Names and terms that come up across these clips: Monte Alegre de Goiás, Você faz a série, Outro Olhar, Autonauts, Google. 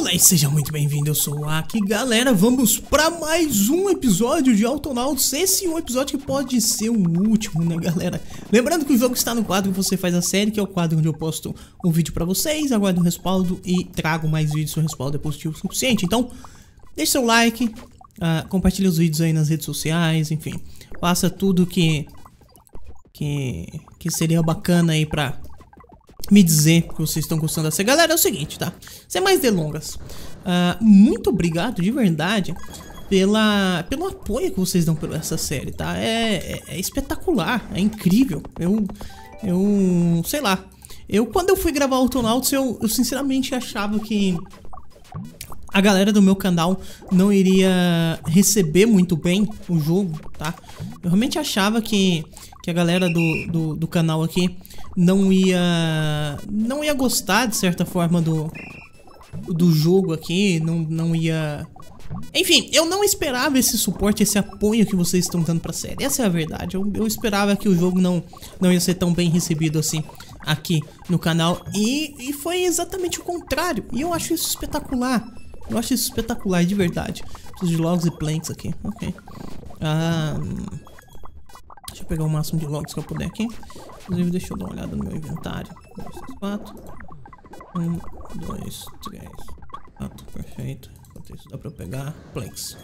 Olá e seja muito bem-vindo, eu sou o Aki. Galera, vamos para mais um episódio de Autonauts. Esse é um episódio que pode ser o último, né, galera? Lembrando que o jogo está no quadro Você Faz a Série, que é o quadro onde eu posto um vídeo para vocês, aguardo um respaldo e trago mais vídeos se o respaldo é positivo o suficiente. Então, deixe seu like, compartilhe os vídeos aí nas redes sociais, enfim, faça tudo que seria bacana aí para me dizer que vocês estão gostando dessa. Galera, é o seguinte, tá? Sem mais delongas, muito obrigado de verdade pelo apoio que vocês dão pra essa série, tá? É espetacular, é incrível. Eu sei lá, quando eu fui gravar Autonauts, eu sinceramente achava que a galera do meu canal não iria receber muito bem o jogo, tá? Eu realmente achava que a galera do canal aqui não ia gostar de certa forma do jogo aqui, não ia... Enfim, eu não esperava esse suporte, esse apoio que vocês estão dando pra série, essa é a verdade. Eu esperava que o jogo não ia ser tão bem recebido assim aqui no canal, e foi exatamente o contrário, e eu acho isso espetacular. Eu acho isso espetacular, de verdade. Preciso de logs e planks aqui, ok. Deixa eu pegar o máximo de logs que eu puder aqui. Inclusive, deixa eu dar uma olhada no meu inventário. 1, 2, 3, 4, perfeito. Enquanto isso dá pra eu pegar planks.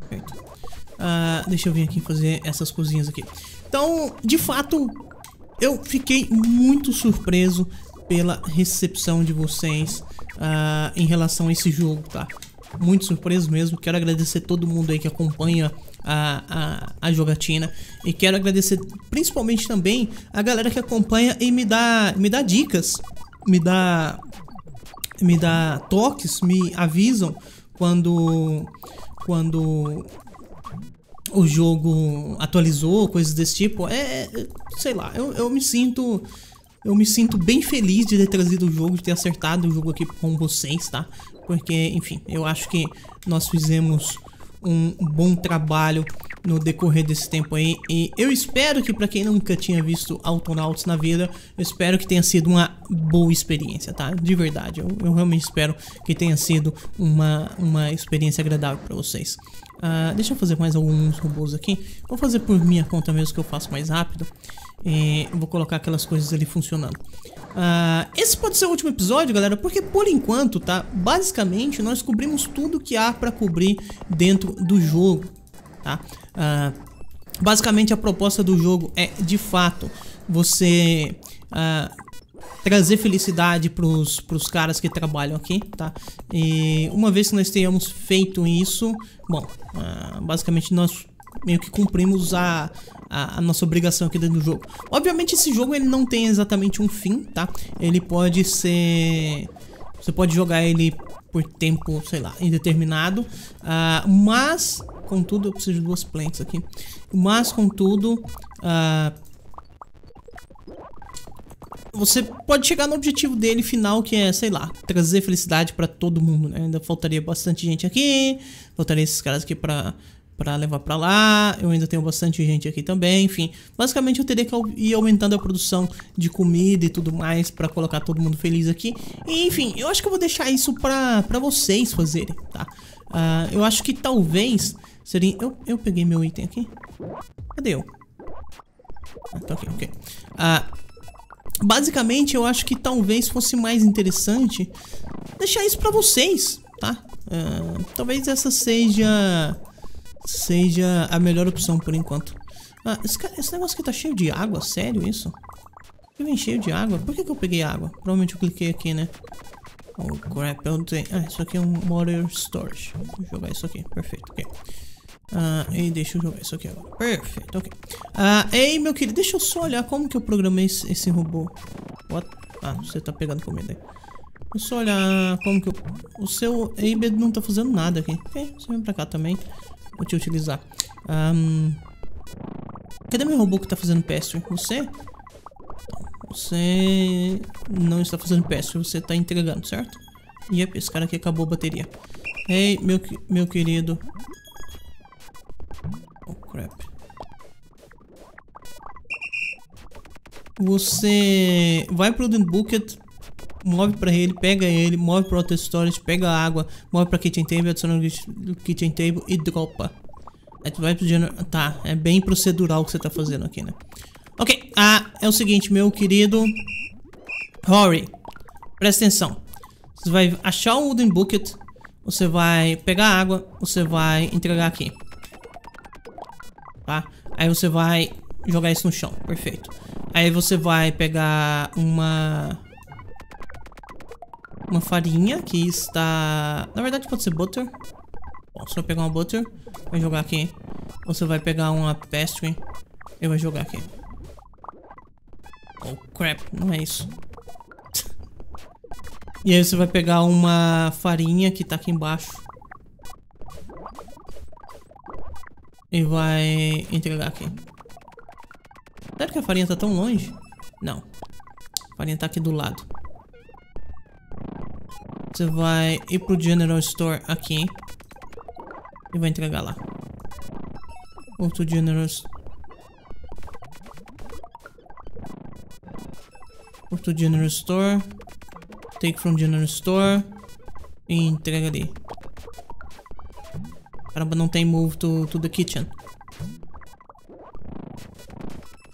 Perfeito. Deixa eu vir aqui fazer essas coisinhas aqui. Então, de fato, eu fiquei muito surpreso pela recepção de vocês em relação a esse jogo, tá? Muito surpreso mesmo. Quero agradecer todo mundo aí que acompanha a jogatina, e quero agradecer principalmente também a galera que acompanha e me dá dicas, me dá toques, me avisam quando o jogo atualizou, coisas desse tipo. Sei lá, eu me sinto bem feliz de ter trazido o jogo, de ter acertado o jogo aqui com vocês, tá? Porque, enfim, eu acho que nós fizemos um bom trabalho no decorrer desse tempo aí. E eu espero que, pra quem nunca tinha visto Autonauts na vida, eu espero que tenha sido uma boa experiência, tá? De verdade, eu realmente espero que tenha sido uma experiência agradável pra vocês. Deixa eu fazer mais alguns robôs aqui. Vou fazer por minha conta mesmo, que eu faço mais rápido. E vou colocar aquelas coisas ali funcionando. Esse pode ser o último episódio, galera, porque por enquanto, tá? Basicamente, nós cobrimos tudo que há pra cobrir dentro do jogo, tá? Basicamente, a proposta do jogo é, de fato, você trazer felicidade pros caras que trabalham aqui, tá? E uma vez que nós tenhamos feito isso, bom, basicamente nós meio que cumprimos a nossa obrigação aqui dentro do jogo. Obviamente esse jogo ele não tem exatamente um fim, tá? Ele pode ser... Você pode jogar ele por tempo, sei lá, indeterminado. Mas, contudo, eu preciso de duas plantas aqui. Mas, contudo... você pode chegar no objetivo dele final, que é, sei lá, trazer felicidade pra todo mundo, né? Ainda faltaria bastante gente aqui. Faltaria esses caras aqui pra levar pra lá, eu ainda tenho bastante gente aqui também, enfim. Basicamente eu teria que ir aumentando a produção de comida e tudo mais pra colocar todo mundo feliz aqui. E, enfim, eu acho que eu vou deixar isso pra vocês fazerem, tá? Eu acho que talvez seria... Eu peguei meu item aqui? Cadê eu? Tá aqui, ok. Basicamente eu acho que talvez fosse mais interessante deixar isso pra vocês, tá? Talvez essa seja a melhor opção por enquanto. Esse negócio aqui tá cheio de água, sério isso? Por que vem cheio de água? Por que eu peguei água? Provavelmente eu cliquei aqui, né? Oh crap, eu não tenho... isso aqui é um water storage. Vou jogar isso aqui, perfeito, ok. E deixa eu jogar isso aqui agora, perfeito, ok. Ei, meu querido, deixa eu só olhar como que eu programei esse robô. What? Você tá pegando comida aí. Deixa eu só olhar como que eu... O seu Abed não tá fazendo nada aqui. Ok, você vem pra cá também. Vou te utilizar. Cadê meu robô que tá fazendo peste? Você? Você não está fazendo peste, você tá entregando, certo? Yep, esse cara aqui acabou a bateria. Ei, meu querido. Oh, crap. Você vai pro The Bucket move pra ele, pega ele, move pra outra storage, pega a água, move pra kitchen table, adiciona o kitchen table e dropa. Aí tu vai pro generador. Tá, é bem procedural o que você tá fazendo aqui, né? Ok, ah, é o seguinte, meu querido Rory, presta atenção. Você vai achar o wooden bucket, você vai pegar a água, você vai entregar aqui. Tá? Aí você vai jogar isso no chão, perfeito. Aí você vai pegar uma farinha que está... Na verdade pode ser butter. Bom, você vai pegar uma butter, vai jogar aqui. Você vai pegar uma pastry e vai jogar aqui. Oh crap, não é isso. E aí você vai pegar uma farinha que tá aqui embaixo e vai entregar aqui. Será que a farinha tá tão longe? Não. A farinha tá aqui do lado. Você vai ir pro General Store aqui e vai entregar lá. Outro General Store. Outro General Store. Take from General Store. E entrega ali. Caramba, não tem move to the kitchen.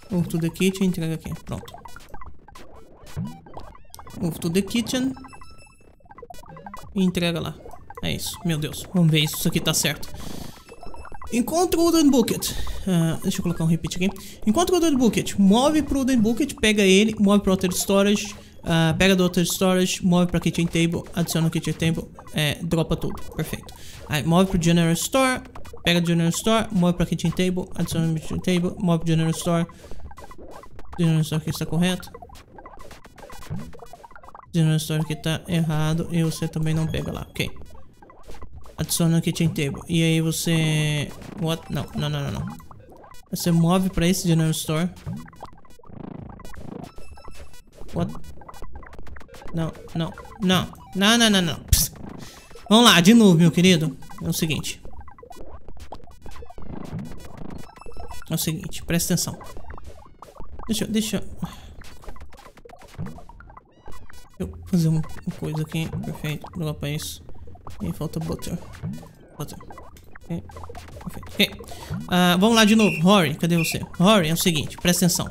Move to the kitchen, entrega aqui. Pronto. Move to the kitchen. E entrega lá. É isso. Meu Deus. Vamos ver se isso aqui tá certo. Encontra o Wooden Bucket. Deixa eu colocar um repeat aqui. Encontra o Wooden Bucket. Move pro Wooden Bucket. Pega ele. Move pro Outer Storage. Pega do Outer Storage. Move pra Kitchen Table. Adiciona o Kitchen Table. Dropa tudo. Perfeito. Aí, move pro General Store. Pega do General Store. Move pra Kitchen Table. Adiciona o Kitchen Table. Move pro General Store. General Store aqui está correto. General Store aqui tá errado. E você também não pega lá. Ok. Adiciona o kitchen table. E aí você... What? Não. Você move pra esse general store. What? Não. Psst. Vamos lá, de novo, meu querido. É o seguinte. É o seguinte, presta atenção. Deixa eu fazer uma coisa aqui. Perfeito, vou lá pra isso. E falta butter. Butter. Ok. Perfeito. Ok. Vamos lá de novo. Rory, cadê você? Rory, é o seguinte. Presta atenção.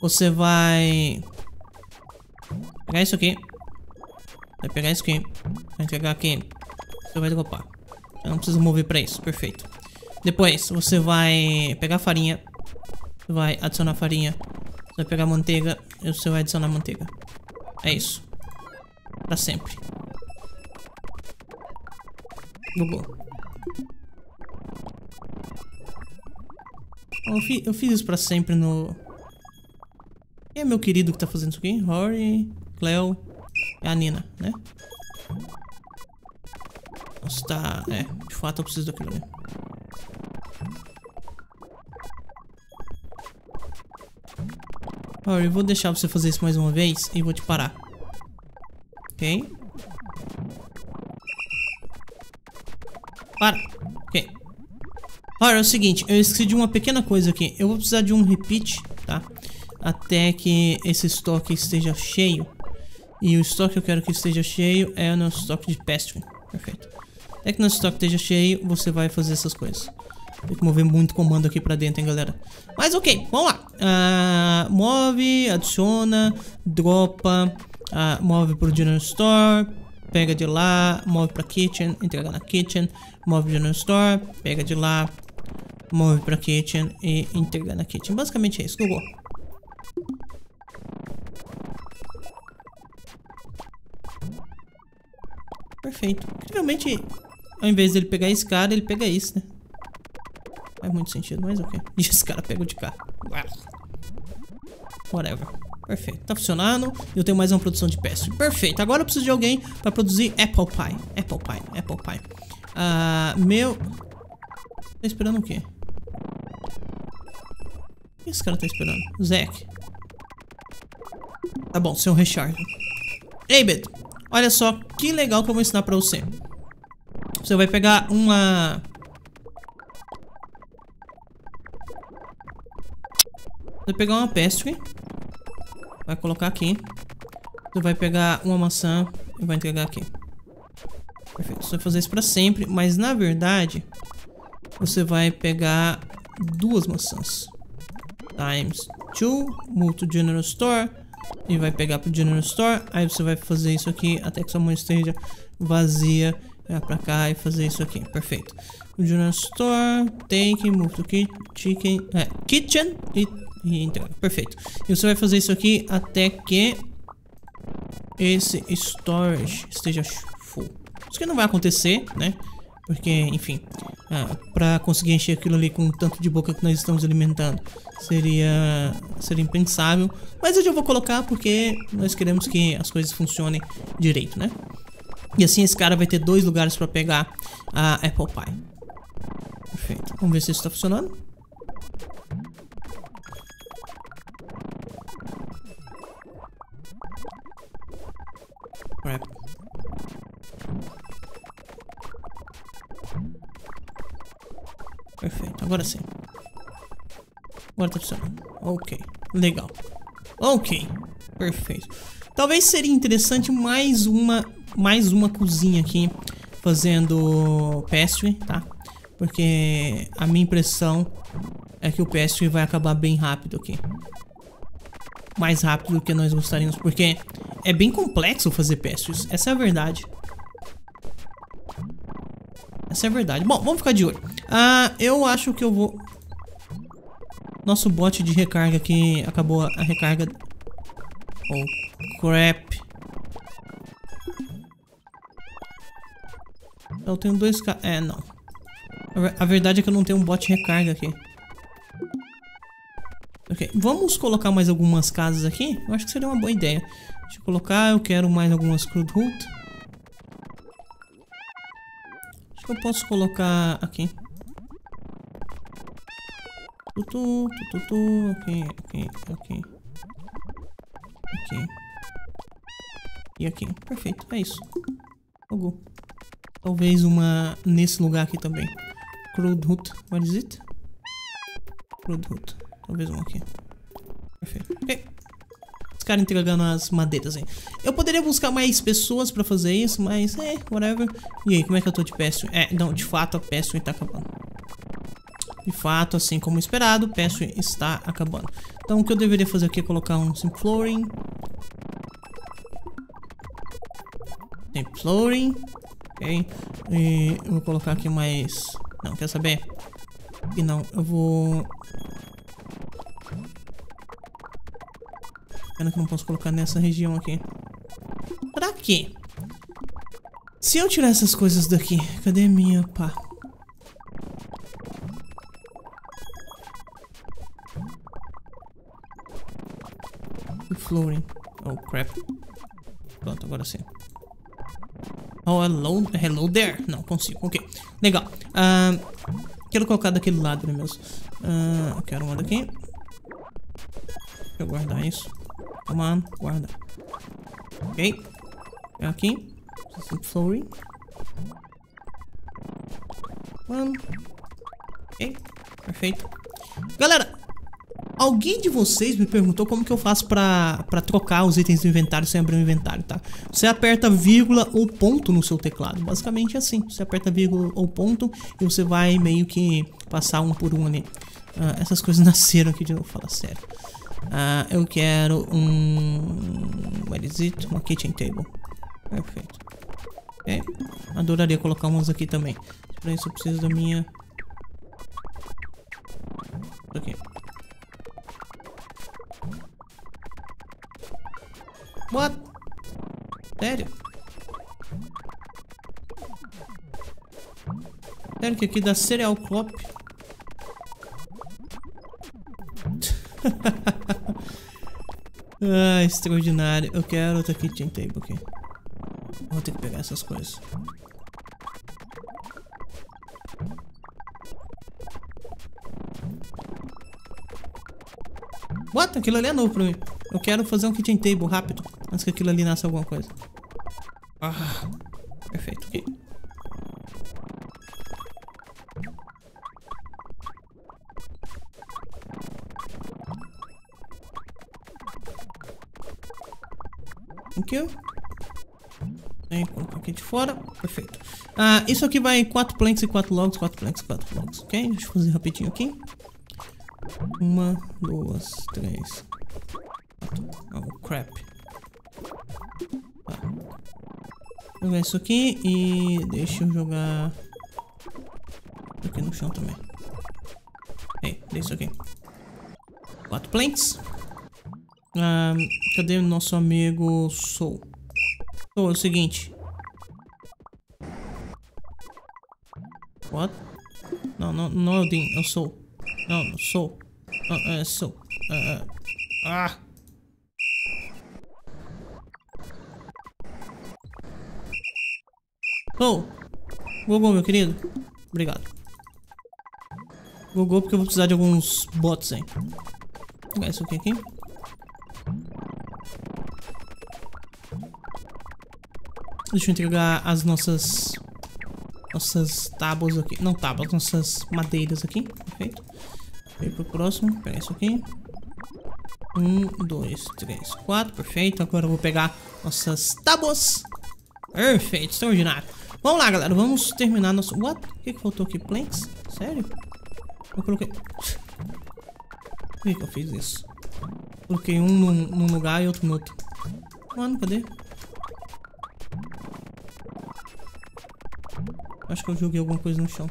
Você vai... pegar isso aqui. Vai pegar isso aqui. Vai entregar aqui. Você vai dropar. Eu não preciso mover pra isso. Perfeito. Depois, você vai pegar farinha. Você vai adicionar farinha. Você vai pegar manteiga. E você vai adicionar manteiga. É isso. Pra sempre. Bugou. Eu fiz isso pra sempre no... Quem é meu querido que tá fazendo isso aqui? Rory, Cleo, é a Nina, né? Nossa, tá... É, de fato eu preciso daquilo ali. Rory, eu vou deixar você fazer isso mais uma vez e vou te parar. Ok? Para. Ok. Olha, é o seguinte, eu esqueci de uma pequena coisa aqui. Eu vou precisar de um repeat, tá? Até que esse estoque esteja cheio. E o estoque que eu quero que esteja cheio é o nosso estoque de pastry. Perfeito. Até que o nosso estoque esteja cheio, você vai fazer essas coisas. Tem que mover muito comando aqui pra dentro, hein, galera. Mas ok, vamos lá. Move, adiciona, dropa, move pro General Store. Pega de lá, move pra kitchen, entrega na kitchen, move de no store, pega de lá, move pra kitchen e entrega na kitchen. Basicamente é isso, Google. Perfeito. Realmente, ao invés dele pegar esse cara, ele pega isso, né? Faz muito sentido, mas ok. E esse cara pega o de cá. Whatever. Perfeito, tá funcionando. Eu tenho mais uma produção de peste. Perfeito, agora eu preciso de alguém pra produzir apple pie. Apple pie. Meu... Tá esperando o quê? O que esse cara tá esperando? Zack. Tá bom, seu Richard. Abed, olha só que legal que eu vou ensinar pra você. Você vai pegar uma... Vai pegar uma peste. Vai colocar aqui. Tu vai pegar uma maçã e vai entregar aqui. Perfeito. Você vai fazer isso pra sempre, mas na verdade você vai pegar duas maçãs. Times 2, multi general store. E vai pegar pro general store. Aí você vai fazer isso aqui até que sua mão esteja vazia. Vai pra cá e fazer isso aqui. Perfeito. O general store, take, move to kitchen e entrega. Perfeito. E você vai fazer isso aqui até que esse storage esteja full. Isso que não vai acontecer, né? Porque, enfim, pra conseguir encher aquilo ali com o tanto de boca que nós estamos alimentando seria impensável. Mas eu já vou colocar porque nós queremos que as coisas funcionem direito, né? E assim esse cara vai ter dois lugares pra pegar a Apple Pie. Perfeito. Vamos ver se isso tá funcionando. Crap. Perfeito, agora sim. Agora tá funcionando. Ok, legal. Ok, perfeito. Talvez seria interessante mais uma cozinha aqui fazendo pastry, tá? Porque a minha impressão é que o pastry vai acabar bem rápido aqui. Mais rápido do que nós gostaríamos, porque é bem complexo fazer pastries. Essa é a verdade. Essa é a verdade. Bom, vamos ficar de olho. Eu acho que eu vou... Nosso bot de recarga aqui acabou a recarga. Oh, crap. Eu tenho dois... É, não. A verdade é que eu não tenho um bot de recarga aqui. Ok, vamos colocar mais algumas casas aqui. Eu acho que seria uma boa ideia. Deixa eu colocar, eu quero mais algumas crude root. Acho que eu posso colocar aqui. Tutu, tutu, ok, ok, ok. Ok. E aqui, perfeito, é isso. Logo. Talvez uma nesse lugar aqui também. Crude root, what is it? Crude root. Talvez um aqui. Perfeito. Ok. Os caras entregando as madeiras aí. Eu poderia buscar mais pessoas pra fazer isso, mas é, whatever. E aí, como é que eu tô de peste? É, não, de fato a peste tá acabando. De fato, assim como esperado, peste está acabando. Então o que eu deveria fazer aqui é colocar um simple flooring. Tem flooring. Ok. E eu vou colocar aqui mais... Não, quer saber? E não, eu vou... Pena que eu não posso colocar nessa região aqui. Pra quê? Se eu tirar essas coisas daqui, cadê minha pá? O flooring. Oh, crap. Pronto, agora sim. Oh, hello, hello there. Não, consigo. Ok, legal. Quero colocar daquele lado ali mesmo. Eu quero uma daqui. Deixa eu guardar isso. Come on, guarda. Ok. Aqui. Flooring. Ok. Perfeito. Galera, alguém de vocês me perguntou como que eu faço pra trocar os itens do inventário sem abrir o inventário, tá? Você aperta vírgula ou ponto no seu teclado. Basicamente é assim. Você aperta vírgula ou ponto e você vai meio que passar um por um ali. Essas coisas nasceram aqui de novo, fala sério. Eu quero um... What is it? Uma kitchen table. Perfeito. Ok. Adoraria colocar umas aqui também. Pra isso eu preciso da minha... Ok. What? Sério? Sério que aqui dá cereal crop? Ah, extraordinário. Eu quero outra kitchen table aqui. Vou ter que pegar essas coisas. What? Aquilo ali é novo pra mim. Eu quero fazer um kitchen table rápido, antes que aquilo ali nasça alguma coisa. Ah, perfeito. Okay. aqui. Colocar aqui de fora. Perfeito. Isso aqui vai 4 planks e 4 logs. 4 planks e 4 logs. Ok? Deixa eu fazer rapidinho aqui. 1, 2, 3, 4. Oh, crap. Tá. Vou jogar isso aqui e deixa eu jogar aqui no chão também. Ei, dei isso aqui. 4 planks. Cadê o nosso amigo Soul? Soul, é o seguinte. What? Não, não, não é o Dean, é o Soul. Não, Soul. É Soul. Soul. Gogô, meu querido. Obrigado. Gogô, porque eu vou precisar de alguns bots aí. Vou pegar isso aqui. Deixa eu entregar as nossas tábuas aqui. Não tábuas, nossas madeiras aqui. Perfeito. Vem pro próximo. Pegar isso aqui. 1, 2, 3, 4. Perfeito. Agora eu vou pegar nossas tábuas. Perfeito. Extraordinário. Vamos lá, galera. Vamos terminar nosso... What? O que que faltou aqui? Planks? Sério? Eu coloquei... Por que que eu fiz isso? Coloquei um num lugar e outro no outro. Mano, cadê? Acho que eu joguei alguma coisa no chão.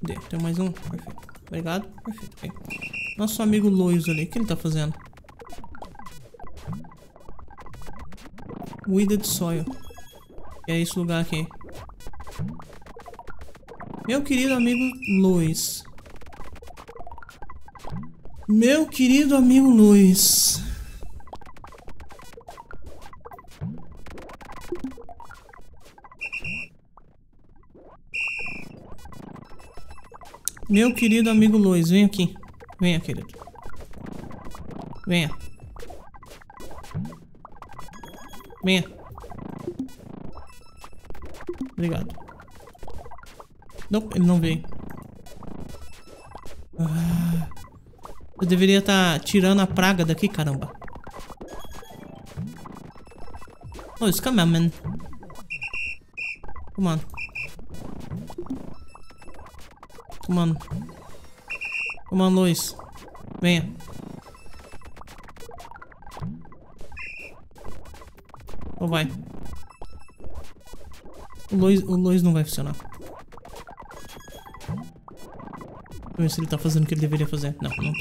Cadê? Tem mais um? Perfeito. Obrigado. Perfeito. Aí. Nosso amigo Lois ali. O que ele tá fazendo? Weeded Soil. É esse lugar aqui. Meu querido amigo Lois. Meu querido amigo Lois. Meu querido amigo Lois, vem aqui. Venha, querido. Venha. Venha. Obrigado. Não, ele não veio. Eu deveria estar tirando a praga daqui, caramba. Lois, come on, man. Come on. Mano, toma Lois, venha. Ou vai. O Lois não vai funcionar. Deixa eu ver se ele tá fazendo o que ele deveria fazer. Não, não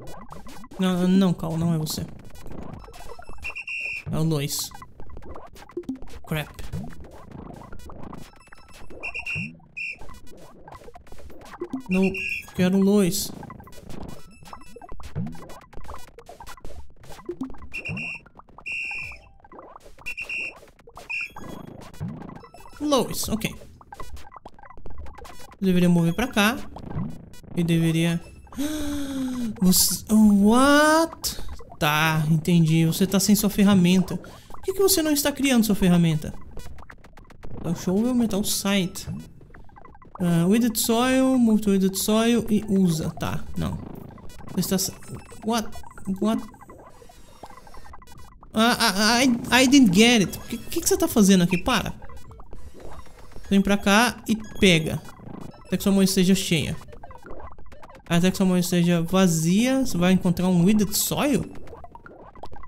tá. Não, não, Cal, não é você. É o Lois. Crap. Não, quero um Lois. Lois, ok. Deveria mover pra cá. E deveria... Você... What? Tá, entendi. Você tá sem sua ferramenta. Por que que você não está criando sua ferramenta? Deixa eu aumentar o site. Weeded Soil, move to Weeded Soil e usa, tá, não. Você está... What? What? I didn't get it. O que você tá fazendo aqui? Para. Vem pra cá e pega. Até que sua mão esteja cheia. Até que sua mão esteja vazia, você vai encontrar um Weeded Soil?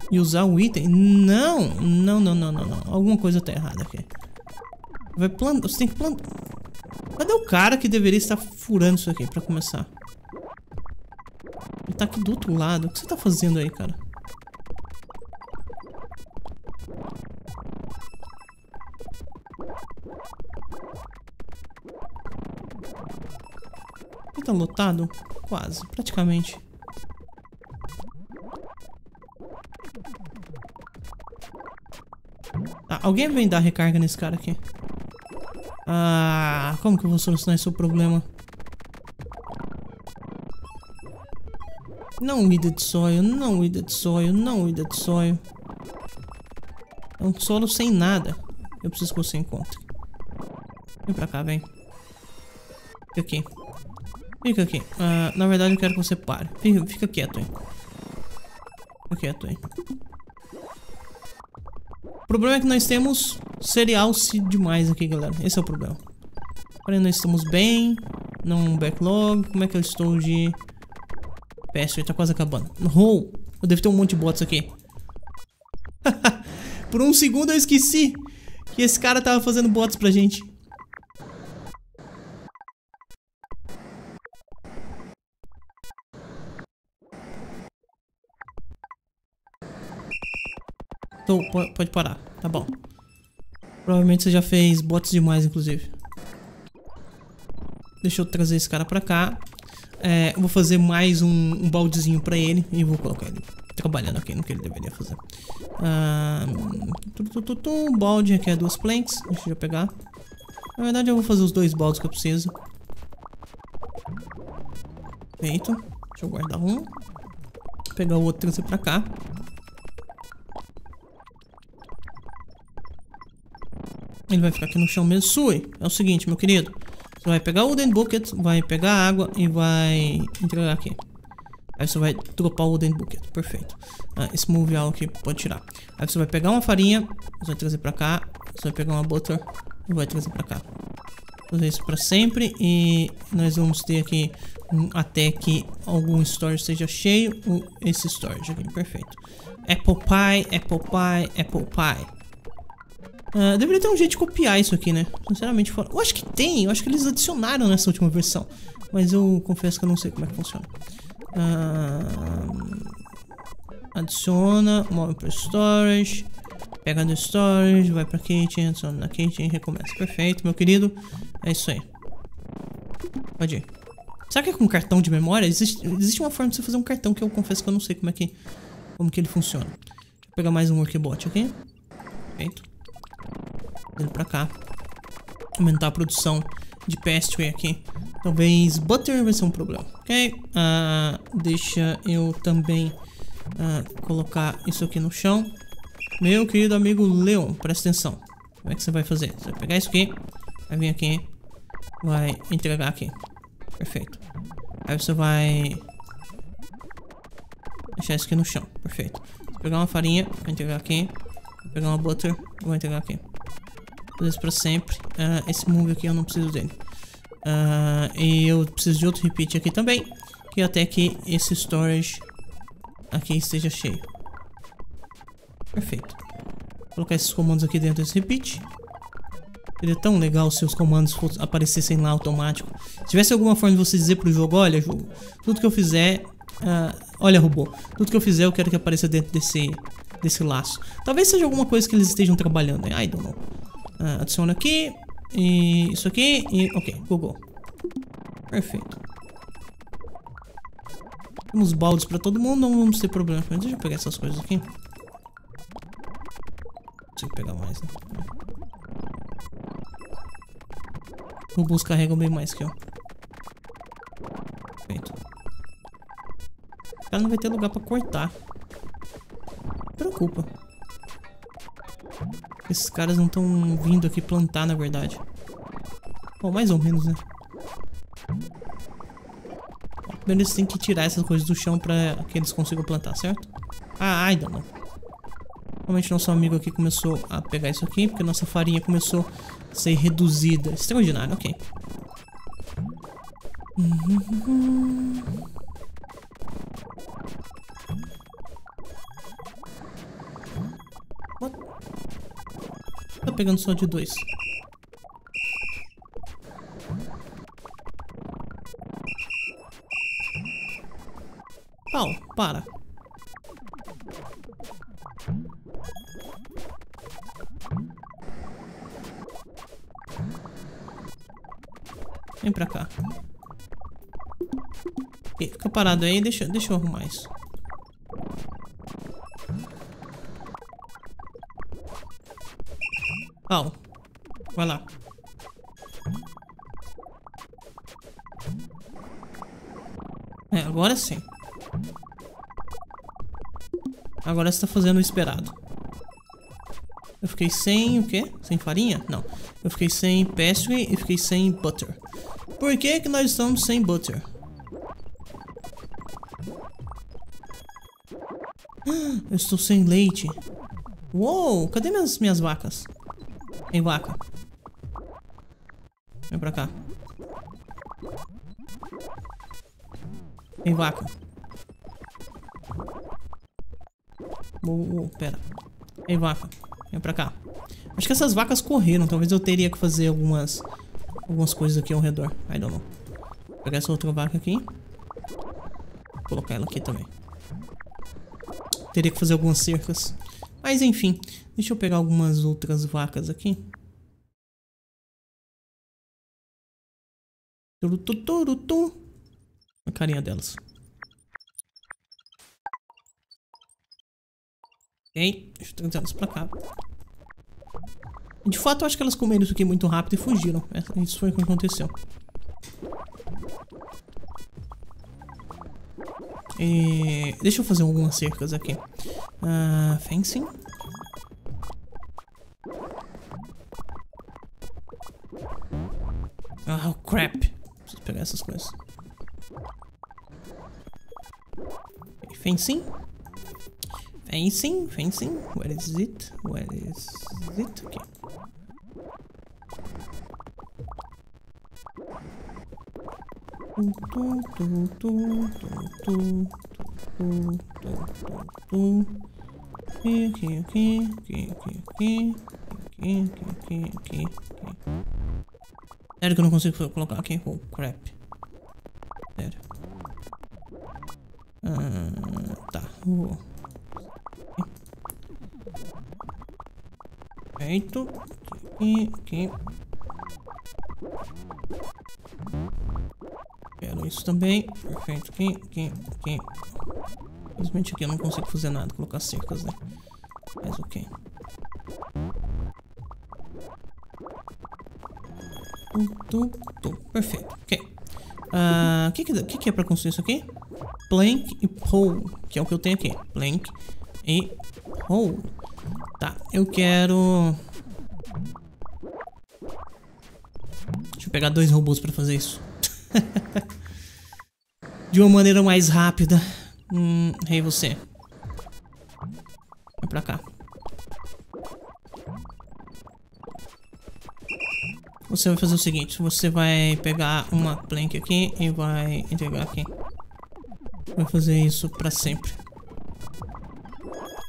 E usar o item? Não, não, não, não, não, não. Alguma coisa tá errada aqui. Vai plantar, você tem que plantar. Cadê o cara que deveria estar furando isso aqui pra começar? Ele tá aqui do outro lado. O que você tá fazendo aí, cara? Ele tá lotado? Quase, praticamente. Tá, alguém vem dar recarga nesse cara aqui. Como que eu vou solucionar esse problema? Não ida de soio, não ida de soio, não ida de soio. É um solo sem nada. Eu preciso que você encontre. Vem pra cá, vem. Fica aqui. Fica aqui. Na verdade eu quero que você pare. Fica quieto aí. Fica quieto aí. O problema é que nós temos cereal demais aqui, galera. Esse é o problema. Porém, nós estamos bem. Não backlog. Como é que eu estou de... Peste, tá quase acabando. Oh, eu devo ter um monte de bots aqui. Por um segundo eu esqueci que esse cara tava fazendo bots pra gente. Então, pode parar, tá bom. Provavelmente você já fez bots demais, inclusive. Deixa eu trazer esse cara pra cá. Eu vou fazer mais um baldezinho pra ele. E vou colocar ele trabalhando aqui no que ele deveria fazer. Um balde aqui é 2 planks. Deixa eu pegar. Na verdade eu vou fazer os 2 baldes que eu preciso. Feito. Deixa eu guardar um. Vou pegar o outro e trazer pra cá. Ele vai ficar aqui no chão mesmo. Sui, é o seguinte, meu querido. Você vai pegar o Wooden Bucket, vai pegar a água e vai entregar aqui. Aí você vai dropar o Wooden Bucket, perfeito. Esse move out aqui pode tirar. Aí você vai pegar uma farinha, você vai trazer pra cá. Você vai pegar uma butter e vai trazer pra cá. Fazer isso pra sempre e nós vamos ter aqui até que algum storage seja cheio. Esse storage aqui, perfeito. Apple pie, apple pie, apple pie. Deveria ter um jeito de copiar isso aqui, né? Sinceramente, fora. Eu acho que tem, eu acho que eles adicionaram nessa última versão. Mas eu confesso que eu não sei como é que funciona. Adiciona, move para storage. Pega no storage, vai pra kitchen, adiciona na kitchen e recomeça. Perfeito, meu querido. É isso aí. Pode ir. Será que é com cartão de memória? Existe uma forma de você fazer um cartão que eu confesso que eu não sei como que ele funciona. Vou pegar mais um workbot aqui. Perfeito. Ele pra cá. Aumentar a produção de pastry aqui. Talvez butter vai ser um problema. Ok. Deixa eu também colocar isso aqui no chão. Meu querido amigo Leon, presta atenção. Como é que você vai fazer? Você vai pegar isso aqui. Vai vir aqui. Vai entregar aqui. Perfeito. Aí você vai deixar isso aqui no chão. Perfeito. Vou pegar uma farinha. Vai entregar aqui. Vou pegar uma butter. Vou entregar aqui. Pra sempre. Esse move aqui eu não preciso dele. E eu preciso de outro repeat aqui também. Que até que esse storage aqui esteja cheio. Perfeito. Vou colocar esses comandos aqui dentro desse repeat. Seria tão legal se os comandos aparecessem lá automático. Se tivesse alguma forma de você dizer pro jogo: olha, jogo, tudo que eu fizer... olha, robô, tudo que eu fizer eu quero que apareça dentro desse laço. Talvez seja alguma coisa que eles estejam trabalhando, né? I don't know. Adiciona aqui, e isso aqui, e ok, Google. Perfeito. Temos baldes pra todo mundo, não vamos ter problema. Deixa eu pegar essas coisas aqui. Não consigo pegar mais, né? Robôs carregam bem mais que eu. Perfeito. O cara não vai ter lugar pra cortar. Não preocupa. Esses caras não estão vindo aqui plantar, na verdade. Bom, mais ou menos, né? Primeiro eles têm que tirar essas coisas do chão pra que eles consigam plantar, certo? Ai, não. Realmente nosso amigo aqui começou a pegar isso aqui, porque nossa farinha começou a ser reduzida. Extraordinário, ok. Tá pegando só de 2. Pau, para. Vem pra cá. Ok, fica parado aí, deixa eu arrumar isso. Pau, vai lá. Agora sim. Agora você tá fazendo o esperado. Eu fiquei sem o quê? Sem farinha? Não. Eu fiquei sem pastry e fiquei sem butter. Por que que nós estamos sem butter? Eu estou sem leite. Uou, cadê minhas vacas? Tem vaca. Vem pra cá. Tem vaca. Pera. Tem vaca. Vem pra cá. Acho que essas vacas correram. Talvez eu teria que fazer algumas coisas aqui ao redor. I don't know. Vou pegar essa outra vaca aqui. Vou colocar ela aqui também. Teria que fazer algumas cercas. Mas enfim. Deixa eu pegar algumas outras vacas aqui. A carinha delas. Ok. Deixa eu trazer elas pra cá. De fato, eu acho que elas comeram isso aqui muito rápido e fugiram. Isso foi o que aconteceu. E deixa eu fazer algumas cercas aqui. Fencing. Oh, crap. Preciso pegar essas coisas. Fencing. Fencing. Fencing. Where is it? Where is it? Ok. Aqui. Sério que eu não consigo colocar aqui? Oh, crap. Sério. Tá. Feito. Aqui. Quero isso também. Perfeito. Aqui. Infelizmente aqui eu não consigo fazer nada. Colocar cercas, né? Mas ok. Perfeito, ok. O que é pra construir isso aqui? Plank e pole, que é o que eu tenho aqui. Plank e pole. Tá, eu quero... Deixa eu pegar 2 robôs pra fazer isso. De uma maneira mais rápida. Hey, você. Vai pra cá. Você vai fazer o seguinte, você vai pegar uma plank aqui e vai entregar aqui. Vai fazer isso pra sempre.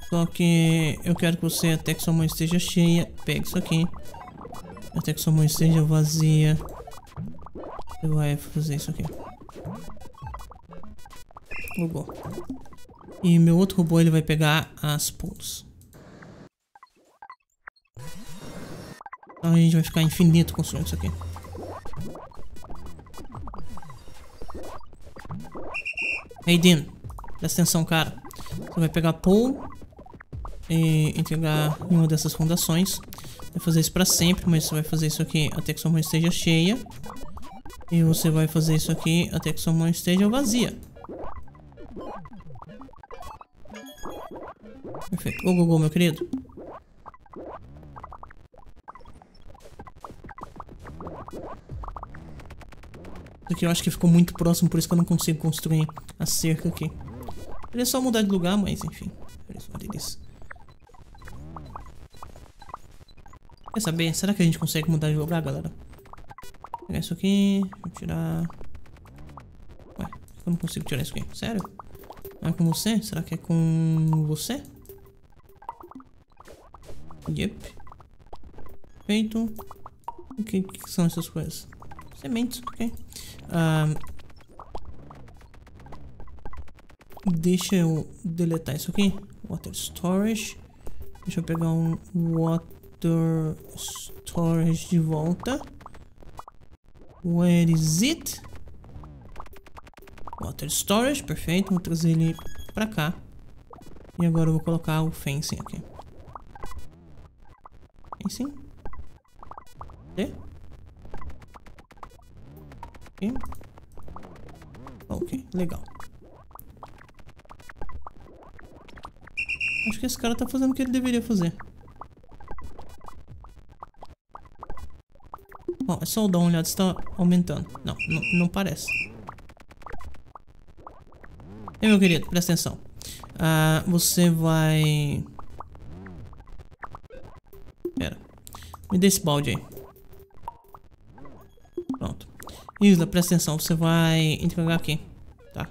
Só que eu quero que você, até que sua mão esteja cheia, pegue isso aqui. Até que sua mão esteja vazia, você vai fazer isso aqui. Robô. E meu outro robô, ele vai pegar as poles. Então a gente vai ficar infinito construindo isso aqui. Hey, Dean. Presta atenção, cara. Você vai pegar pole e entregar em uma dessas fundações. Vai fazer isso pra sempre, mas você vai fazer isso aqui até que sua mão esteja cheia. E você vai fazer isso aqui até que sua mão esteja vazia. Perfeito. Ô, Google, meu querido. Aqui eu acho que ficou muito próximo, por isso que eu não consigo construir a cerca aqui. Ele é só mudar de lugar, mas enfim. Quer saber? Será que a gente consegue mudar de lugar, galera? Vou pegar isso aqui. Deixa eu tirar. Ué, eu não consigo tirar isso aqui. Sério? Não é com você? Será que é com você? Yep. Feito. O que são essas coisas? Sementes, ok. Deixa eu deletar isso aqui. Water storage. Deixa eu pegar um water storage de volta. Where is it? Water storage, perfeito. Vou trazer ele pra cá. E agora eu vou colocar o fencing aqui. Fencing. E? Ok, legal. Acho que esse cara tá fazendo o que ele deveria fazer. Bom, é só dar uma olhada se está aumentando. Não, não parece. E meu querido, presta atenção. Você vai... Pera. Me dê esse balde aí. Pronto. Isla, presta atenção. Você vai entregar aqui. Tá.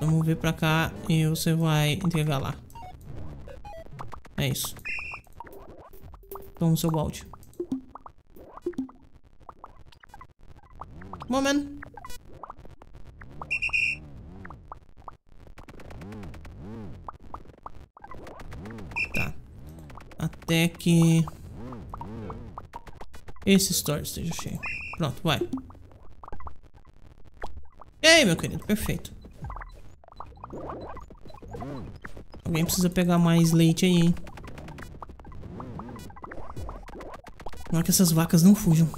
Vamos ver pra cá e você vai entregar lá. É isso. Toma o seu balde. Come on, man. Tá. Até que... esse store esteja cheio. Pronto, vai. E aí, meu querido, perfeito. Alguém precisa pegar mais leite aí, hein? Não é que essas vacas não fujam.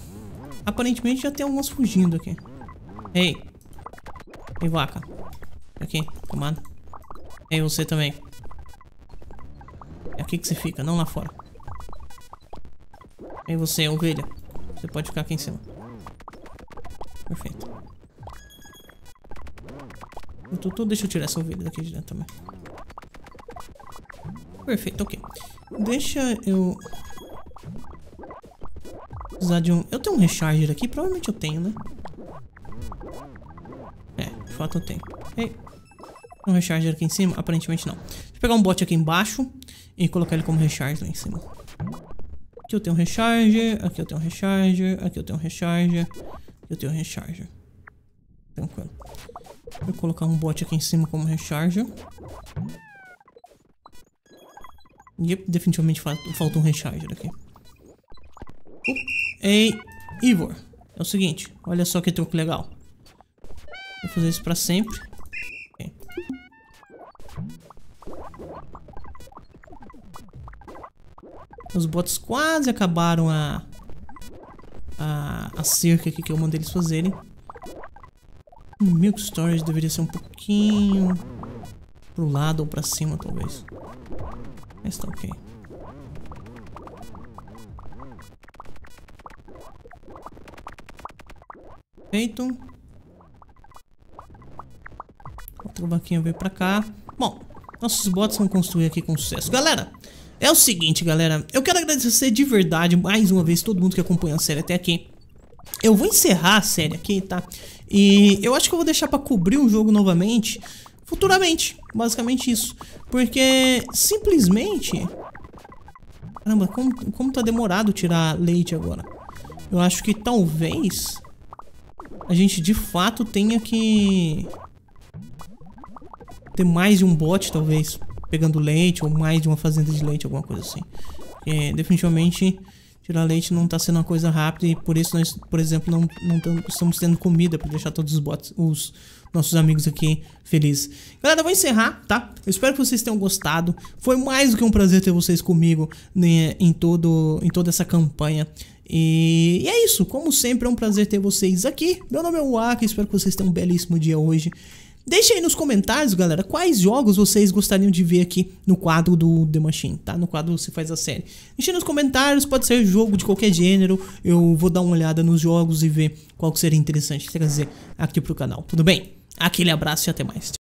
Aparentemente já tem algumas fugindo aqui. Ei! Ei, vaca. Aqui, tomada. Ei, você também. É aqui que você fica, não lá fora. Ei, você, ovelha. Você pode ficar aqui em cima. Perfeito. Deixa eu tirar essa ovelha daqui de dentro também. Perfeito, ok. Deixa eu... precisar de um... eu tenho um recharger aqui? Provavelmente eu tenho, né? É, de fato eu tenho. Ei, um recharger aqui em cima? Aparentemente não. Deixa eu pegar um bot aqui embaixo e colocar ele como recharge lá em cima. Aqui eu tenho um recharger, aqui eu tenho um recharger, aqui eu tenho um recharger, aqui eu tenho um recharger. Tranquilo. Vou colocar um bot aqui em cima como recharger. E definitivamente falta um recharger aqui. Ei, Ivor, é o seguinte, olha só que truque legal. Vou fazer isso pra sempre. Okay. Os bots quase acabaram a cerca aqui que eu mandei eles fazerem. O milk storage deveria ser um pouquinho pro lado ou pra cima, talvez. Mas tá ok. Perfeito. Outra vaquinha veio pra cá. Bom, nossos bots vão construir aqui com sucesso. Galera, é o seguinte, galera. Eu quero agradecer de verdade, mais uma vez, todo mundo que acompanhou a série até aqui. Eu vou encerrar a série aqui, tá? E eu acho que eu vou deixar pra cobrir o jogo novamente, futuramente. Basicamente isso. Porque, simplesmente... caramba, como tá demorado tirar leite agora. Eu acho que talvez... a gente de fato tenha que ter mais de um bot, talvez, pegando leite, ou mais de uma fazenda de leite, alguma coisa assim. Porque, definitivamente, tirar leite não tá sendo uma coisa rápida e por isso nós, por exemplo, não estamos tendo comida para deixar todos os bots, os nossos amigos aqui felizes. Galera, eu vou encerrar, tá? Eu espero que vocês tenham gostado. Foi mais do que um prazer ter vocês comigo, né, em toda essa campanha. E é isso, como sempre é um prazer ter vocês aqui. Meu nome é Waka, espero que vocês tenham um belíssimo dia hoje. Deixem aí nos comentários, galera, quais jogos vocês gostariam de ver aqui no quadro do The Machine, tá? No quadro Você Faz a Série. Deixem nos comentários, pode ser jogo de qualquer gênero. Eu vou dar uma olhada nos jogos e ver qual que seria interessante trazer aqui pro canal, tudo bem? Aquele abraço e até mais.